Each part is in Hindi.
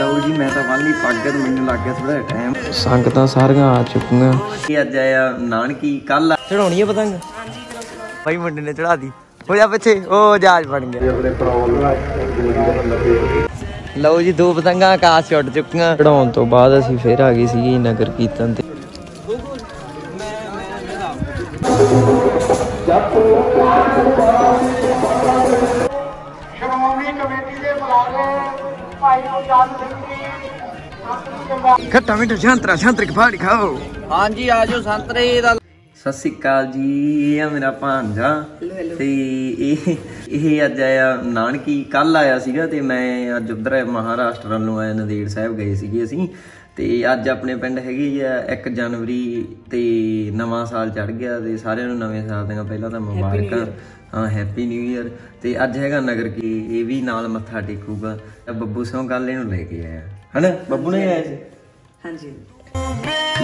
ਲਓ ਜੀ ਮੈਂ ਤਾਂ ਵਾਲੀ ਪਾਗਰ ਮੈਨੂੰ ਲੱਗ ਗਿਆ ਥੋੜਾ ਟਾਈਮ। ਸੰਗਤਾਂ ਸਾਰੀਆਂ ਆ ਚੁੱਕੀਆਂ। ਕੀ ਅੱਜ ਆਇਆ ਨਾਨਕੀ ਕੱਲ ਚੜਾਉਣੀ ਹੈ ਪਤੰਗ। ਹਾਂਜੀ ਭਾਈ ਮੁੰਡੇ ਨੇ ਚੜਾਦੀ। ਹੋ ਜਾ ਪਿੱਛੇ ਉਹ ਜਹਾਜ਼ ਬਣ ਗਿਆ। ਆਪਣੇ ਪ੍ਰੋਬਲਮ ਲਓ ਜੀ ਦੋ ਪਤੰਗਾਂ ਆਕਾਸ਼ ਉੱਡ ਚੁੱਕੀਆਂ। ਚੜਾਉਣ ਤੋਂ ਬਾਅਦ ਅਸੀਂ ਫੇਰ ਆ ਗਏ ਸੀ ਨਗਰ ਕੀਰਤਨ ਤੇ। ਖੱਟਾ ਮਿੱਠਾ ਸੰਤਰਾ ਸੰਤਰੇ ਕੀ ਫਾੜੀ ਖਾਓ। ਹਾਂਜੀ ਆਜੋ ਸੰਤਰੇ ਦਾ। ਸਤਿ ਸ਼੍ਰੀ ਅਕਾਲ ਜੀ ਇਹ ਆ ਮੇਰਾ ਭਾਂਜਾ ਤੇ ਇਹ ਅੱਜ ਆਇਆ ਨਾਨਕੀ ਕੱਲ ਆਇਆ ਸੀਗਾ ਤੇ ਮੈਂ ਅੱਜ ਉਧਰ ਮਹਾਰਾਸ਼ਟਰ ਵੱਲੋਂ ਆਇਆ ਨੰਦੇੜ ਸਾਹਿਬ ਗਏ ਸੀਗੇ ਅਸੀਂ ਤੇ ਅੱਜ ਆਪਣੇ ਪਿੰਡ ਹੈਗੀ ਆ 1 ਜਨਵਰੀ ਤੇ ਨਵਾਂ ਸਾਲ ਚੜ ਗਿਆ ਤੇ ਸਾਰਿਆਂ ਨੂੰ ਨਵੇਂ ਸਾਲ ਦੀਆਂ ਪਹਿਲਾਂ ਤਾਂ ਮੁਬਾਰਕਾਂ। हाँ हैप्पी न्यू ईयर। तो अज है नगर की ये भी नाल मत्था टेकूगा। बब्बू सिंह कल इन लेके आया है ना। बब्बू ने आया जी। हाँ जी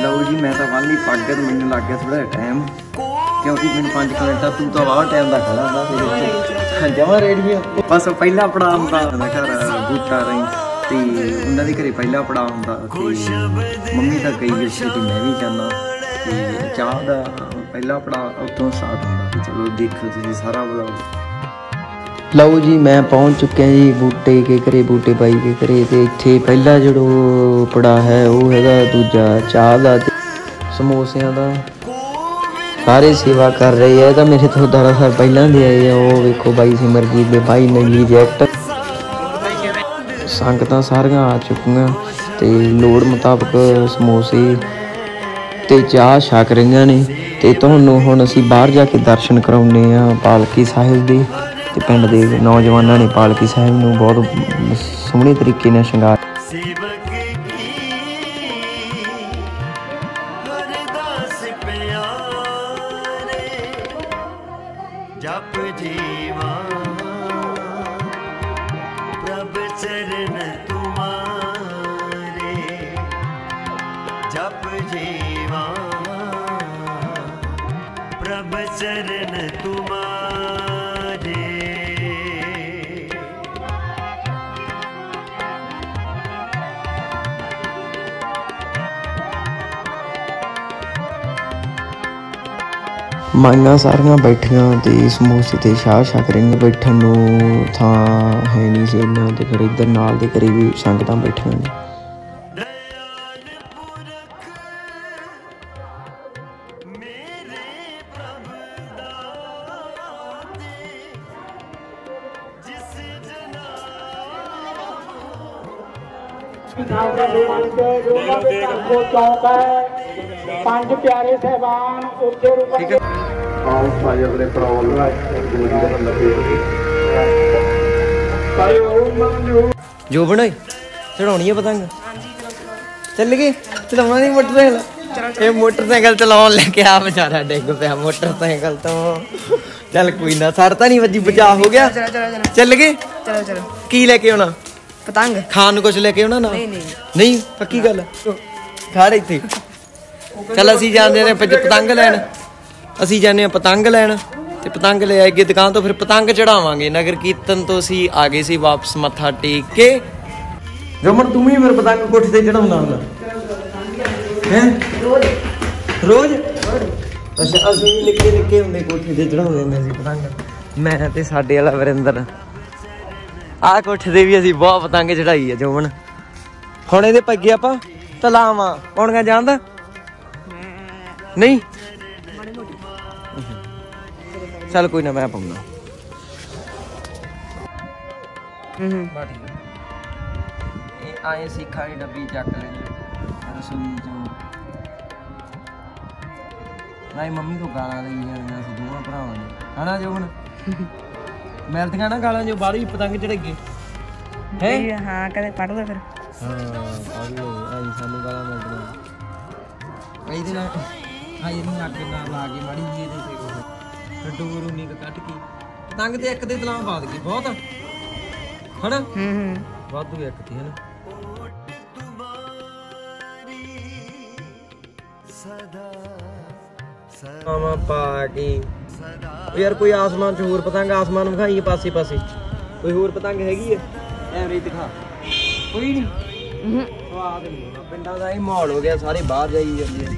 लो जी मैं तो वाली पग मैंने लग गया थोड़ा टाइम क्योंकि मैंने 5 मिनट तू तो वाह टाइम का खड़ा था जमा रेडियो बस पहला पड़ा होंगे घर बूटा रही तो उन्होंने घर पहला पड़ा होंगे मम्मी का कही गई मैं भी जाना चाह का पहला पड़ा उतों स्टार्ट होंगे। चलो देखो तुम सारा ब्लॉग। लो जी मैं पहुंच चुके हैं जी बूटे के घरे बूटे बाई के घरे तो इतने पहला जो पड़ा है वो है दूजा चाह का समोसिया का सारे सेवा कर रहे है। तो मेरे तो दरअसल पहला दे आए हैं वो वेखो बाई सिमरजीत के भाई नगली जैक्ट। संगतां सारियां आ चुकियां तो लोड़ मुताबक समोसे तो चाह छक रही ने। तो तुहानूं हुण असीं बाहर जाके दर्शन कराउने आ पालकी साहिब दे ते पिंड दे नौजवानों ने पालकी साहिब नूं बहुत सोहणे तरीके नाल शंगार। माइयां सारियां बैठियां तो समोसे ते शाह छक रही। बैठन थां है नहीं सी इन्ना तो फिर इधर नाल दे घरे भी संगतां बैठियां ने। ਪੰਜ ਪਿਆਰੇ ਸਹਿਬਾਨ ਉੱਚੇ ਰੂਪ ਠੀਕ ਹੈ ਆਉਂ ਸਾਰੇ ਆਪਣੇ ਪ੍ਰੋਬਲਮ ਹੈ ਲੱਗੇ ਸਾਰੇ ਉਹ ਜੋ ਬਣਾਈ ਚੜਾਉਣੀ ਹੈ ਪਤੰਗ। ਹਾਂਜੀ ਚੱਲ ਗਏ ਚਲਾਉਣਾ ਨਹੀਂ ਮੋਟਰਸਾਈਕਲ। ਇਹ ਮੋਟਰਸਾਈਕਲ ਚਲਾਉਣ ਲੈ ਕੇ ਆ ਵਿਚਾਰਾ ਡਿੱਗ ਪਿਆ ਮੋਟਰਸਾਈਕਲ ਤੋਂ। ਚੱਲ ਕੋਈ ਨਾ ਸਰ ਤਾਂ ਨਹੀਂ ਵੱਜੀ ਬਚਾ ਹੋ ਗਿਆ। ਚੱਲ ਗਏ ਚਲੋ ਚਲੋ। ਕੀ ਲੈ ਕੇ ਆਉਣਾ ਪਤੰਗ ਖਾਣ ਨੂੰ ਕੁਝ ਲੈ ਕੇ ਆਉਣਾ ਨਾ। ਨਹੀਂ ਪੱਕੀ ਗੱਲ ਖੜ ਇੱਥੇ। चल असी जाने पतंग लैन असी जाने पतंग लैन ते पतंग ले आएगी दुकान तो फिर पतंग चढ़ावांगे। नगर कीर्तन तो असी आ गए सी वापस मत्था टेक के। रमन तुम ही फिर पतंग कोठी ते चढ़ाउंदा हुंदा हैं रोज। अच्छा असी निक्के निक्के हुंदे कोठी ते चढ़ाउंदे हुंदे सी पतंग। मैं ते साडे वाला वरिंदर आ कोठी ते भी असी बहुत पतंग चढ़ाई है। जोमन हुण इहदे पगे आपां तलावां औणगा जांदा नहीं चल कोई ना मैं पाऊंगा। आए सीखा ही डब्बी चक लें। मम्मी को गाला दोनों भरावां ने है ना जो हूँ मिलदियां ना गाला जो बाहर ही पतंग चढ़ाइए है। हाँ कदे पढ़ लो फिर। हाँ पढ़ लो अज सानू गाला मिलदियां कई दिन आई अग ना ला के माड़ी जी डोर उन्नी कट के पतंग तो एक दे तलाव बाद गई बहुत है ना वाधू एक थी है ना। मामा पा के यार कोई आसमान च होर पतंग आसमान विखाई पासे पासे कोई होर पतंग हैगी है एवरेज दिखा कोई नहीं पिंडा का माहौल हो गया, सारे बाहर जाई जाते हैं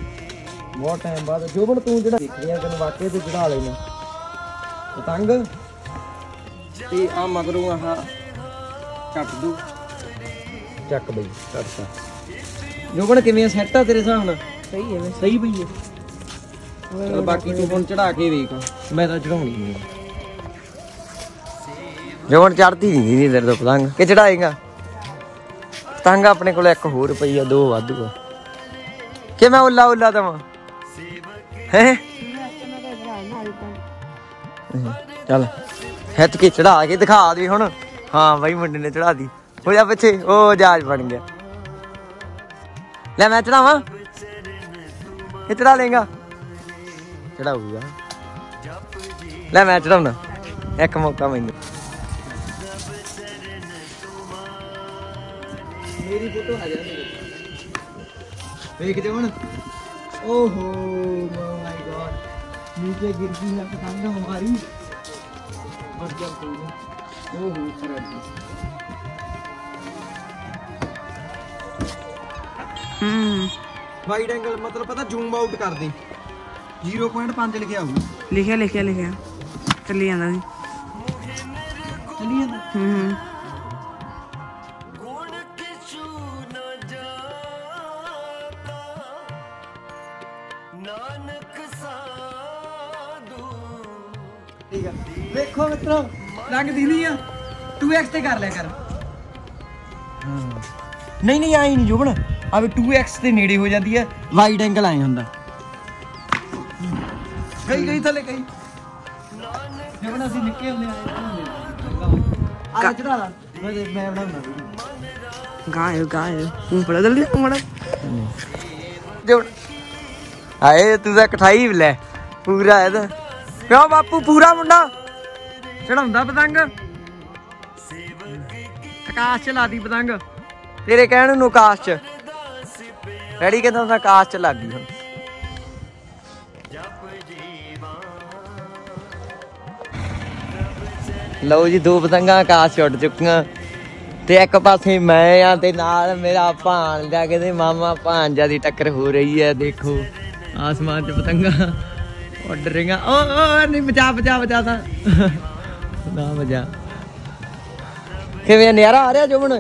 बहुत टाइम बाद। जोबन तू जो देखिया तेन वाकई तू चढ़ा लेना पतंग ते आ मगरू आह कट दू चक बई कटता। जोबन किवें सैट आ तेरे हिसाब नाल? सही है सही पई है। चल बाकी तू हुण चढ़ा के वेख, मैं तो चढ़ाउणी नहीं। जोबन चढ़ती नहीं तेरे तो पतंग कि चढ़ाएगा? पतंग अपने को एक होर पई आ, दो वाधू आ कि मैं उला उला देव है। चल हित के चढ़ा के दिखा दी हुण। हाँ बई मुंडे ने चढ़ा दी, हो जा पिछे, ओ जहाज बन गया। ले मैं चढ़ावा ये चढ़ा लेगा? चढ़ाऊगा ले मैं चढ़ाऊना, एक मौका मैंने। मेरी फोटो आ जाए देख जोबन। ओहो माय गॉड नीचे गिर गई ना पतंग हमारी। बच गया तू। ओहो वाइड एंगल मतलब पता जूम आउट कर दे 0.5 लिखिया हो। लिखिया लिखिया लिखिया चली जांदा चली जांदा। ठीक है देखो मित्रों रंग दिखनी है, 2x ते कर लिया कर। नहीं नहीं आई नहीं जोबन, अब 2x ते नेड़े हो जाती है, वाइड एंगल आए हुंदा। गई गई थले गई जोबन असी निकल ले आए। आ चढ़ा ला मैं बनाऊंगा गायो गायो तू बड़ा जल्दी घूमड़ा जोबन। हाय तू दा कठाई ले पूरा है दा क्यों बापू पूरा मुंडा चढ़ाऊंदा पतंग आकाश च ला दी पतंग तेरे कहने नु आकाश च रेडी के तुम आकाश च ला दी। लो जी दो पतंगा आकाश च उड़ चुकियां ते एक पासे मैं आ ते नाल मेरा भांजा कहते मामा भांजा दी टक्कर हो रही है। देखो आसमान च पतंगा उड़ रही। ओ नहीं बचा बचा बचा था ना बचा। किवें नज़ारा आ रहा जोबन?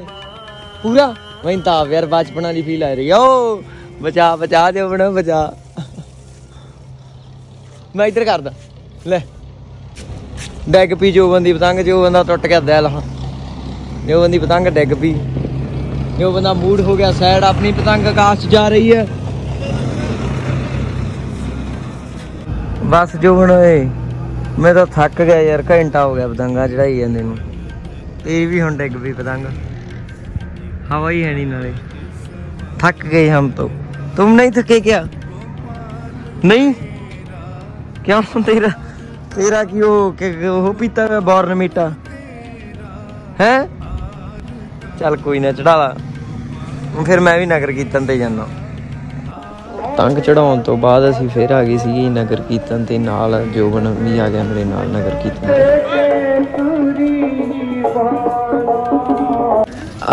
पूरा मैं तो यार बचपन वाली फील आ रही है। ओ बचा बचा जोबन बचा। मैं इधर करदा ले डेग पी जोबन दी पतंग। जोबन दा टुट गया दिल, जोबन दी पतंग डिग पी। जोबन दा मूड हो गया सैड, अपनी पतंग आकाश जा रही है। बस जोबन मैं तो थक गया यार, घंटा हो गया पतंगा चढ़ाई जाते ये भी हम डिग भी पतंग हवा ही है नहीं नाले। थक गए हम तो, तुम नहीं थके क्या? नहीं क्यों? तेरा तेरा कि वो पीता हुआ बॉर्नमीटा है। चल कोई ना चढ़ा ला फिर, मैं भी नगर कीर्तन ते जाना। पतंग चढ़ाने तो बाद असी फिर आ गए सी नगर कीर्तन ते नाल। जोबन भी आ गया मेरे नाल नगर कीर्तन।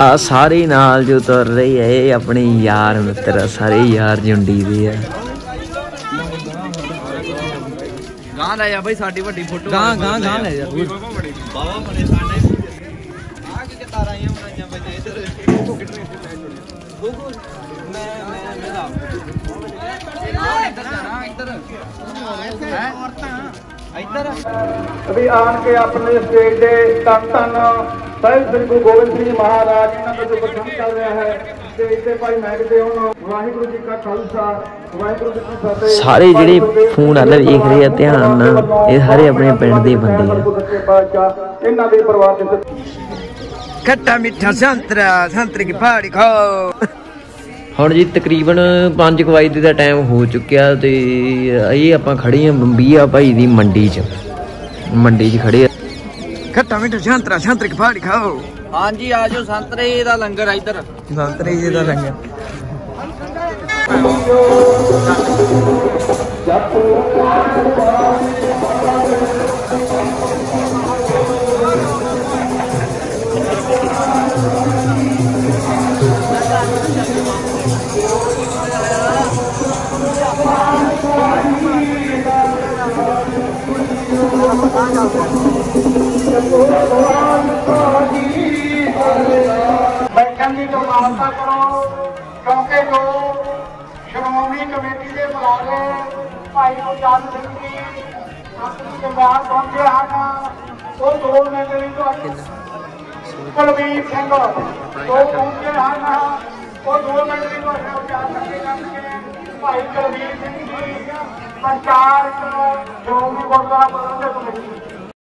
आ सारे नाल जो तुर रहे है अपने यार मित्र, सारे यार जुंडी दे है। गां ले जा भाई साडी वड्डी फोटो, गां गां गां ले जा बाबा बने साडे। आ की कतारां आईयां बनाईयां बजे इधर अभी आन के अपने स्टेज के धन धन साहिब श्री गुरु गोबिंद सिंह महाराज इन्होंने जो प्रसन्न कर रहा है। सारे जिहड़े फोन वाले देख रहे ध्यान नाल, ये सारे अपने पिंड दे बंदे। खट्टा मिठा संतरा संतरे की पहाड़ी खाओ। हम जी तकरीबन 5 बजे का टाइम हो चुकिया तो ये आप खड़े हैं बंबीया भाई की मंडी च। मंडी च खड़े खट्टा मीठा संतरा संतरे की पहाड़ी खाओ। हाँ जी आ जाओ संतरे का लंगर इधर, संतरे जी का लंगर। बैठक की तो मानता करो क्योंकि जो श्रोमणी कमेटी के बुलाने भाई गुरजान सिंह जी संवाद पहुंचे हैं वो दो मैंने कुलवीर सिंह दो पहुंचे हैं वो दो मैंने भाई कुलवीर सिंह जी संचार जो भी गुरद्वारा प्रबंधक कमेटी